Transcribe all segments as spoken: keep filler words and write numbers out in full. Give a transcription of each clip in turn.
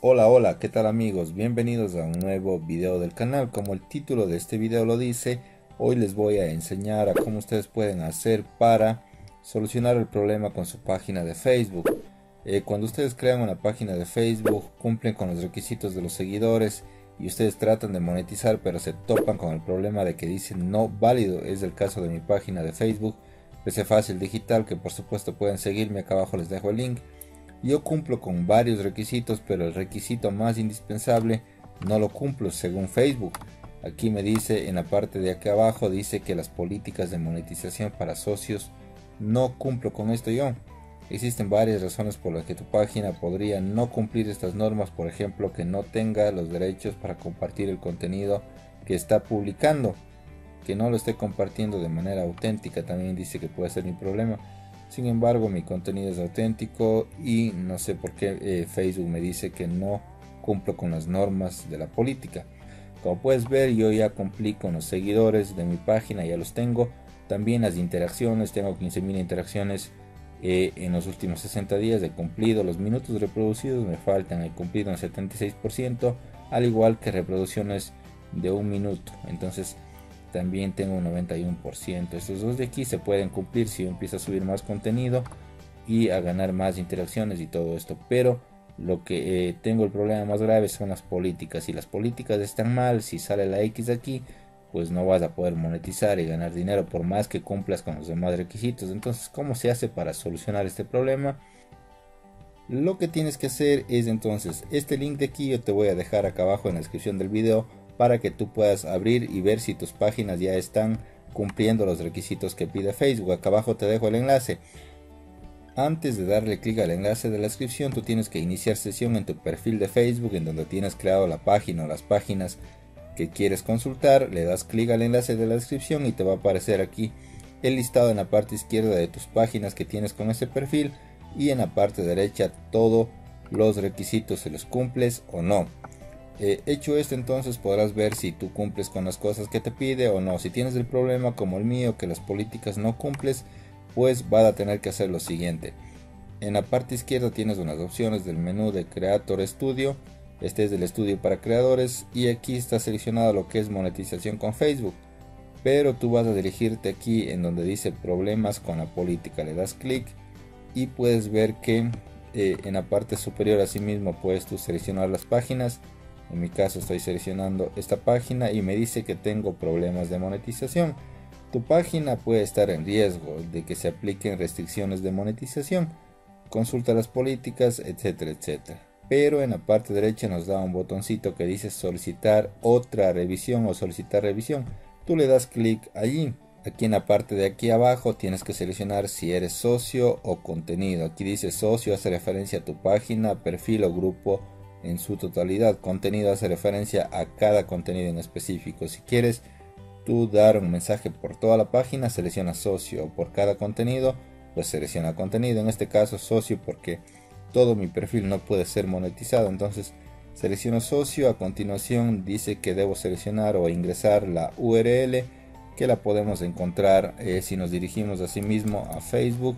Hola, hola, ¿qué tal amigos? Bienvenidos a un nuevo video del canal. Como el título de este video lo dice, hoy les voy a enseñar a cómo ustedes pueden hacer para solucionar el problema con su página de Facebook. Eh, cuando ustedes crean una página de Facebook, cumplen con los requisitos de los seguidores y ustedes tratan de monetizar, pero se topan con el problema de que dicen no válido. Es el caso de mi página de Facebook, P C Fácil Digital, que por supuesto pueden seguirme, acá abajo les dejo el link. Yo cumplo con varios requisitos, pero el requisito más indispensable no lo cumplo según Facebook. Aquí me dice, en la parte de acá abajo, dice que las políticas de monetización para socios, no cumplo con esto yo. Existen varias razones por las que tu página podría no cumplir estas normas. Por ejemplo, que no tenga los derechos para compartir el contenido que está publicando, que no lo esté compartiendo de manera auténtica, también dice que puede ser mi problema. Sin embargo, mi contenido es auténtico y no sé por qué eh, Facebook me dice que no cumplo con las normas de la política. Como puedes ver, yo ya cumplí con los seguidores de mi página, ya los tengo. También las interacciones, tengo quince mil interacciones eh, en los últimos sesenta días, he cumplido. Los minutos reproducidos me faltan, he cumplido un setenta y seis por ciento, al igual que reproducciones de un minuto. Entonces, también tengo un noventa y uno por ciento. Estos dos de aquí se pueden cumplir si yo empiezo a subir más contenido y a ganar más interacciones y todo esto, pero lo que eh, tengo el problema más grave son las políticas. Si las políticas están mal, si sale la X aquí, pues no vas a poder monetizar y ganar dinero por más que cumplas con los demás requisitos. Entonces, ¿cómo se hace para solucionar este problema? Lo que tienes que hacer es, entonces, este link de aquí yo te voy a dejar acá abajo en la descripción del video para que tú puedas abrir y ver si tus páginas ya están cumpliendo los requisitos que pide Facebook. Acá abajo te dejo el enlace. Antes de darle clic al enlace de la descripción, tú tienes que iniciar sesión en tu perfil de Facebook, en donde tienes creado la página o las páginas que quieres consultar. Le das clic al enlace de la descripción y te va a aparecer aquí el listado en la parte izquierda de tus páginas que tienes con ese perfil, y en la parte derecha todos los requisitos, si los cumples o no. Eh, hecho esto, entonces podrás ver si tú cumples con las cosas que te pide o no. Si tienes el problema como el mío, que las políticas no cumples, pues vas a tener que hacer lo siguiente. En la parte izquierda tienes unas opciones del menú de Creator Studio. Este es el estudio para creadores y aquí está seleccionado lo que es monetización con Facebook, pero tú vas a dirigirte aquí en donde dice problemas con la política. Le das clic y puedes ver que eh, en la parte superior, asimismo, puedes tú seleccionar las páginas. En mi caso estoy seleccionando esta página y me dice que tengo problemas de monetización. Tu página puede estar en riesgo de que se apliquen restricciones de monetización. Consulta las políticas, etcétera, etcétera. Pero en la parte derecha nos da un botoncito que dice solicitar otra revisión o solicitar revisión. Tú le das clic allí. Aquí en la parte de aquí abajo tienes que seleccionar si eres socio o contenido. Aquí dice socio, hace referencia a tu página, perfil o grupo en su totalidad. Contenido hace referencia a cada contenido en específico. Si quieres tú dar un mensaje por toda la página, selecciona socio. Por cada contenido, pues selecciona contenido. En este caso socio, porque todo mi perfil no puede ser monetizado. Entonces selecciono socio. A continuación dice que debo seleccionar o ingresar la U R L, que la podemos encontrar eh, si nos dirigimos a sí mismo a Facebook.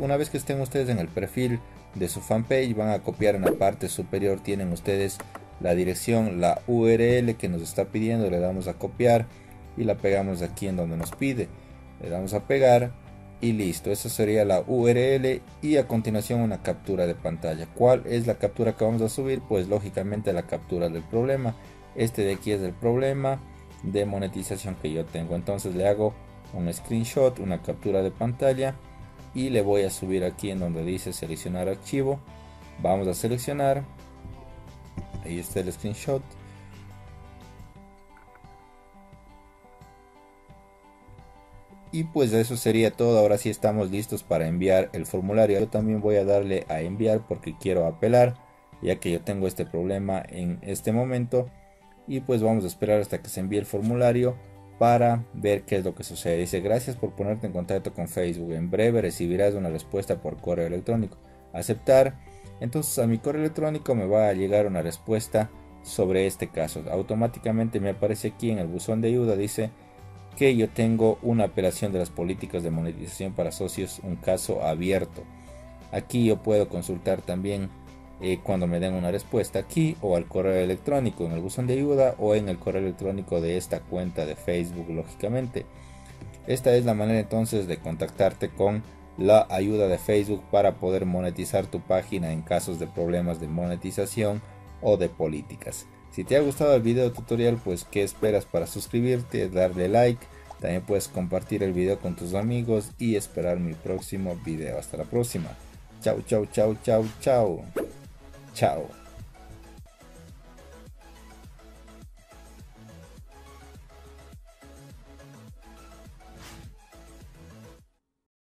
Una vez que estén ustedes en el perfil de su fanpage, van a copiar en la parte superior, tienen ustedes la dirección, la U R L que nos está pidiendo. Le damos a copiar y la pegamos aquí en donde nos pide. Le damos a pegar y listo, esa sería la U R L. Y a continuación una captura de pantalla. ¿Cuál es la captura que vamos a subir? Pues lógicamente la captura del problema. Este de aquí es el problema de monetización que yo tengo. Entonces le hago un screenshot, una captura de pantalla, y le voy a subir aquí en donde dice seleccionar archivo. Vamos a seleccionar. Ahí está el screenshot. Y pues eso sería todo. Ahora sí estamos listos para enviar el formulario. Yo también voy a darle a enviar porque quiero apelar, ya que yo tengo este problema en este momento. Y pues vamos a esperar hasta que se envíe el formulario para ver qué es lo que sucede. Dice: gracias por ponerte en contacto con Facebook, en breve recibirás una respuesta por correo electrónico. Aceptar. Entonces a mi correo electrónico me va a llegar una respuesta sobre este caso. Automáticamente me aparece aquí en el buzón de ayuda, dice que yo tengo una apelación de las políticas de monetización para socios, un caso abierto. Aquí yo puedo consultar también eh, cuando me den una respuesta aquí o al correo electrónico en el buzón de ayuda o en el correo electrónico de esta cuenta de Facebook, lógicamente. Esta es la manera entonces de contactarte con la ayuda de Facebook para poder monetizar tu página en casos de problemas de monetización o de políticas. Si te ha gustado el video tutorial, pues qué esperas para suscribirte, darle like. También puedes compartir el video con tus amigos y esperar mi próximo video. Hasta la próxima. Chau, chau, chau, chau, chau. Chao.